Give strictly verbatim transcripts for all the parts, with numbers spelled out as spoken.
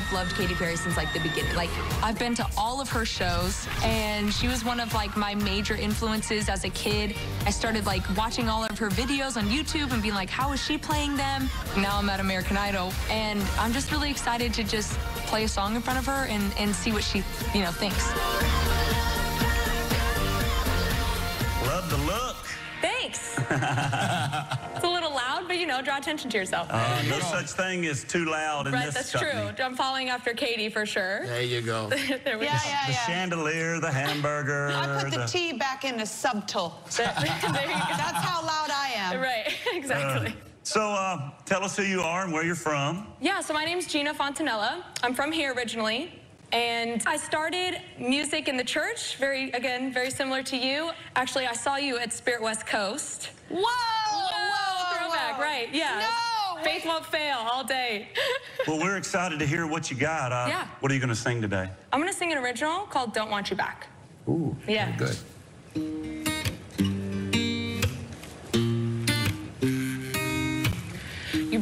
have loved Katy Perry since like the beginning. Like, I've been to all of her shows, and she was one of like my major influences as a kid. I started like watching all of her videos on YouTube and being like, how is she playing them? Now I'm at American Idol, and I'm just really excited to just play a song in front of her and, and see what she, you know, thinks. Love the look. Thanks. It's a little loud, but, you know, draw attention to yourself. Uh, no such thing as too loud in right, this that's company. True. I'm following after Katy for sure. There you go. there we yeah, go. Yeah, the yeah. chandelier, the hamburger. I put the, the T back in a subtle. there, there you go. That's how loud I am. Right, exactly. Uh, So uh, tell us who you are and where you're from. Yeah, so my name's Geena Fontanella. I'm from here originally. And I started music in the church, very, again, very similar to you. Actually, I saw you at Spirit West Coast. Whoa! Whoa, whoa throwback, whoa. Right, yeah. No! Faith won't fail all day. Well, we're excited to hear what you got. Uh, yeah. What are you going to sing today? I'm going to sing an original called Don't Want You Back. Ooh, yeah. Good.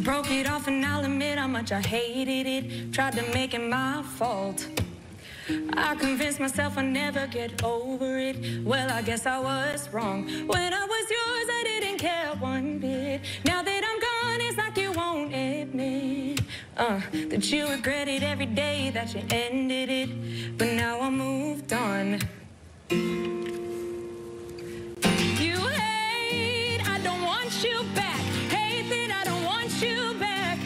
Broke it off, and I'll admit how much I hated it. Tried to make it my fault. I convinced myself I'd never get over it. Well, I guess I was wrong. When I was yours, I didn't care one bit. Now that I'm gone, it's like you won't admit uh, that you regret it every day that you ended it. But now I moved on. You hate, I don't want you back. Hate that I don't want you back.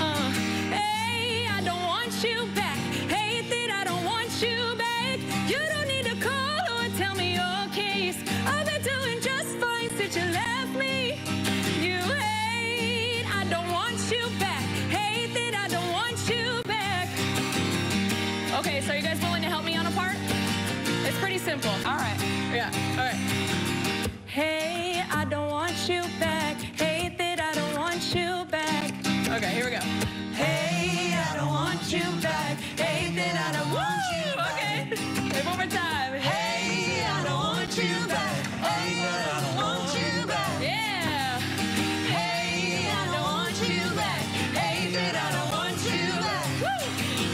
Uh, hey, I don't want you back. Hate that I don't want you back. You don't need to call or tell me your case. I've been doing just fine since you left me. You hate, I don't want you back. Hate that I don't want you back. Okay, so you guys willing to help me on a part? It's pretty simple. All right. Yeah, all right. Hey, I don't want you back. Hate that I don't want you back. Okay, here we go. Hey, I don't want you back. Hate that I don't want you back. Okay, one more time. Hey, I don't want you back. Hey, I don't want you back. Yeah. Hey, I don't want you back. Hate that I don't want you back.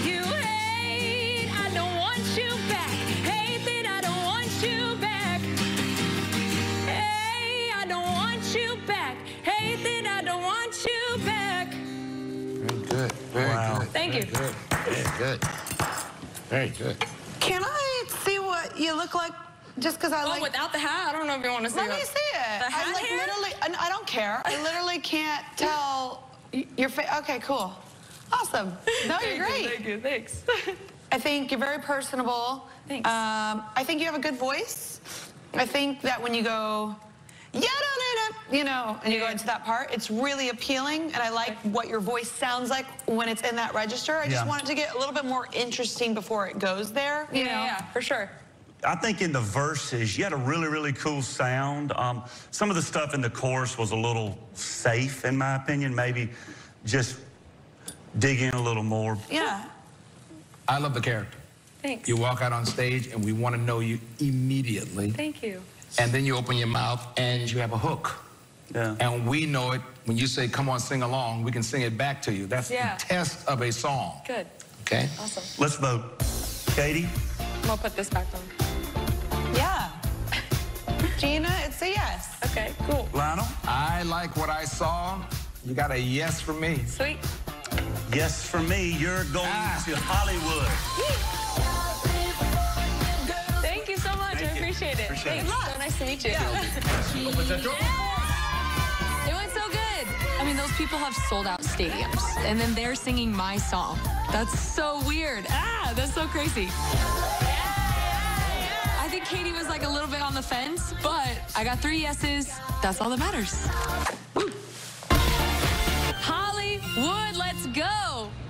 You hate, I don't want you back. Hate that I don't want you back. Hey, I don't want you back. Hate that I don't want you back. Very good. Very wow. good. Thank Very you. Good. Very good. Very good. Can I see what you look like just because I oh, like... Oh, without the hat? I don't know if you want to see it. Let me see it. The hat I, like, hair? Literally, I don't care. I literally can't tell your face. Okay, cool. Awesome. No, you're great. You, thank you. Thanks. I think you're very personable. Thanks. Um, I think you have a good voice. I think that when you go... Yeah, no, no, no, you know, and you yeah. go into that part. It's really appealing, and I like what your voice sounds like when it's in that register. I yeah. just want it to get a little bit more interesting before it goes there. You yeah, know? yeah, for sure. I think in the verses, you had a really, really cool sound. Um, some of the stuff in the chorus was a little safe, in my opinion. Maybe just dig in a little more. Yeah. I love the character. Thanks. You walk out on stage, and we want to know you immediately. Thank you. And then you open your mouth and you have a hook. Yeah. And we know it when you say, come on, sing along, we can sing it back to you. That's yeah. the test of a song. Good. Okay? Awesome. Let's vote. Katy? I'm going to put this back on. Yeah. Geena, it's a yes. Okay, cool. Lionel? I like what I saw. You got a yes from me. Sweet. Yes from me. You're going ah. to Hollywood. Appreciate it. Appreciate it. So nice to meet you. Yeah. It went so good. I mean, those people have sold out stadiums, and then they're singing my song. That's so weird. Ah, that's so crazy. I think Katy was like a little bit on the fence, but I got three yeses. That's all that matters. Woo. Hollywood, let's go.